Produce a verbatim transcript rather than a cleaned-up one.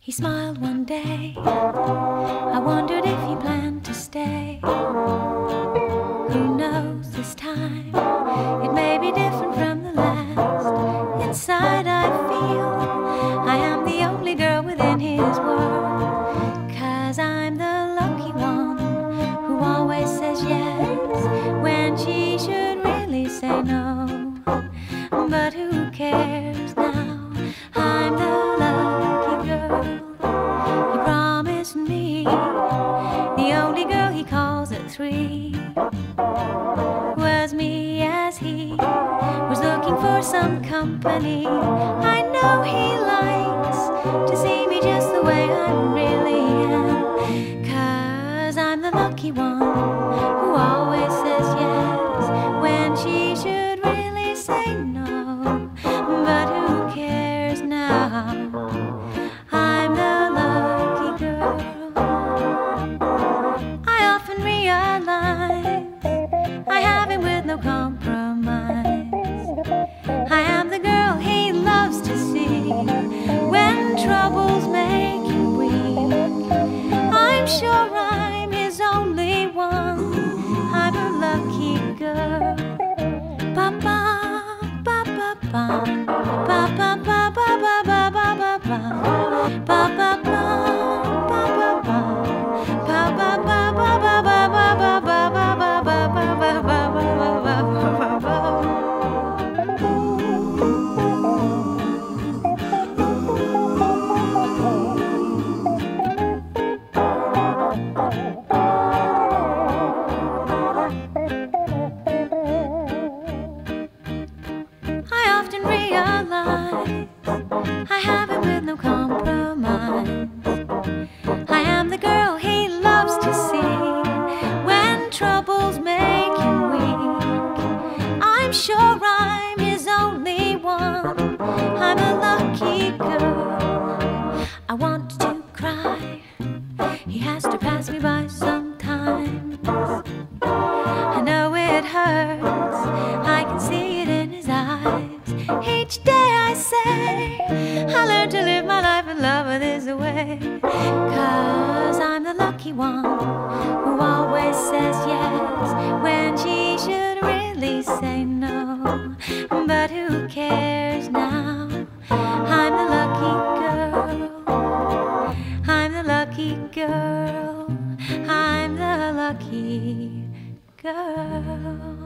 He smiled one day. I wondered if he planned to stay. Who knows, this time it may be different from the last. Inside I feel I am the only girl within his world, 'cause I'm the lucky one who always says yes when she should really say no. But who cares now? I'm the lucky girl. He promised me the only girl he calls at three was me, as he was looking for some company. I know he likes to see me just the way I really am, 'cause I'm the lucky one who always says yes when she should really say no. I'm the lucky girl. I often realize I have him with no compromise. I am the girl he loves to see when troubles make him weak. I'm sure I'm his only one. I'm a lucky girl. Ba ba ba ba ba ba ba ba ba ba. I often realize I have him with no compromise. I am the girl he loves to see when troubles make him weak. I'm sure I'm his only one. I'm a lucky girl. I want to cry. He has to pass me by sometimes. I know it hurts. I can see it in his eyes. Each day I say, I learn to live my life in love with his way, 'cause I'm the lucky one who always says yes when she should really say no. But who cares now? I'm the lucky girl. I'm the lucky girl. I'm the lucky girl.